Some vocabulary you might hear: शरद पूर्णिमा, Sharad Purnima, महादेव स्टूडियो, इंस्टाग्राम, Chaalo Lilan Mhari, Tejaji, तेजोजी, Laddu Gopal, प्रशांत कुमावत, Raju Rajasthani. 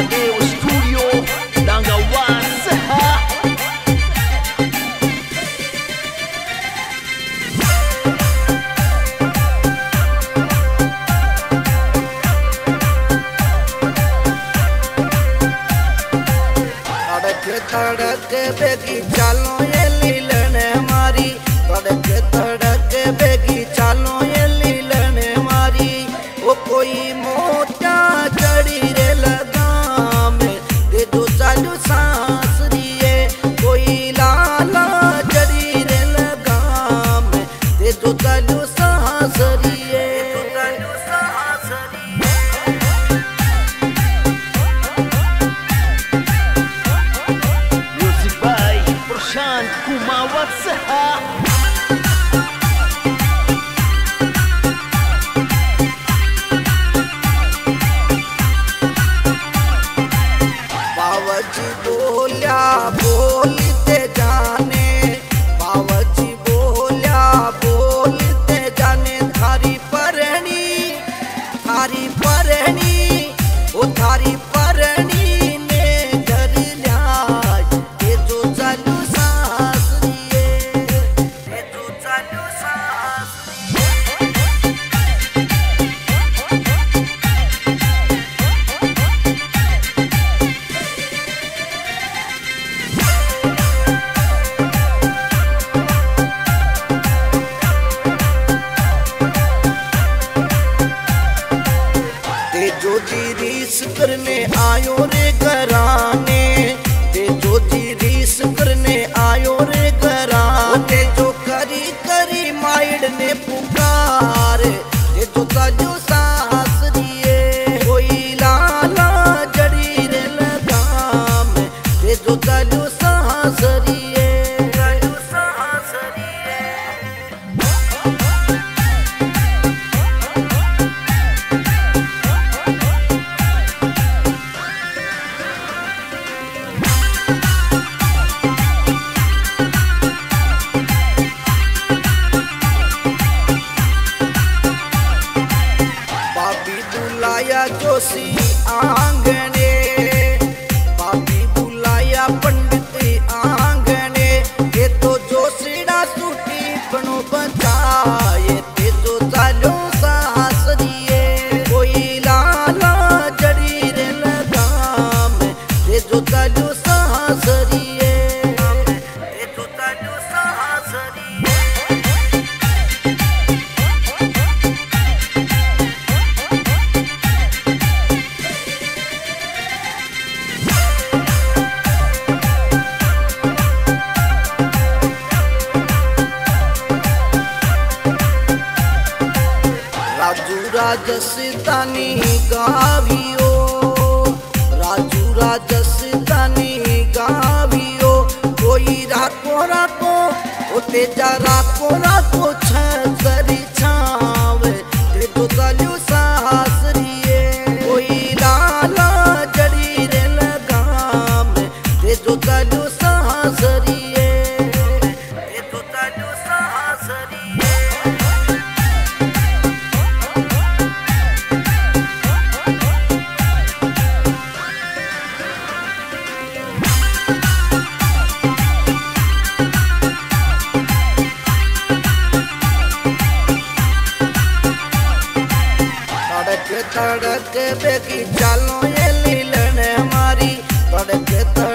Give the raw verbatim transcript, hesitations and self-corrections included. महादेव स्टूडियो तड़के तड़के बेगी चालो ये लीलने मारी तड़के तड़के बेगी चालो ये लीलने मारी वो कोई मोटा चढ़ी रे लगाम दे दो चालू सांस रिए कोई लाला चढ़ी रे लगाम दे दो चालू सांस रिए प्रशांत कुमावत तेजोजी रीस करने आयो रे घराने तेजोजी रीस करने आयो रे घराने जो करी करी माइड ने पुकारे तेजो ताजो सास दिए कोई लाला जड़ी रे लगाम तेजो ताजो सास दिए बुलाया जोशी आंगने पापी बुलाया पंडित आंगने ये तो जोशीड़ा सूटी बनो बताए ते तो चालो सास दिए कोई लाला जड़ी रे लगाम ते तो चालो सास दिए ते तो चालो सास दिए राजू राजस्थानी गावियो राजू राजस्थानी गावियो कोई राखो राखो ओ तेजा राखो राखो छरी छावे ते तो चालू सास रिए कोई लाला जड़ी रे लगाम ते तो चालू सास रिए ते तो चालू सास रिए तड़के तड़के बेगी चालो ये लीलने मारी तड़के तड़के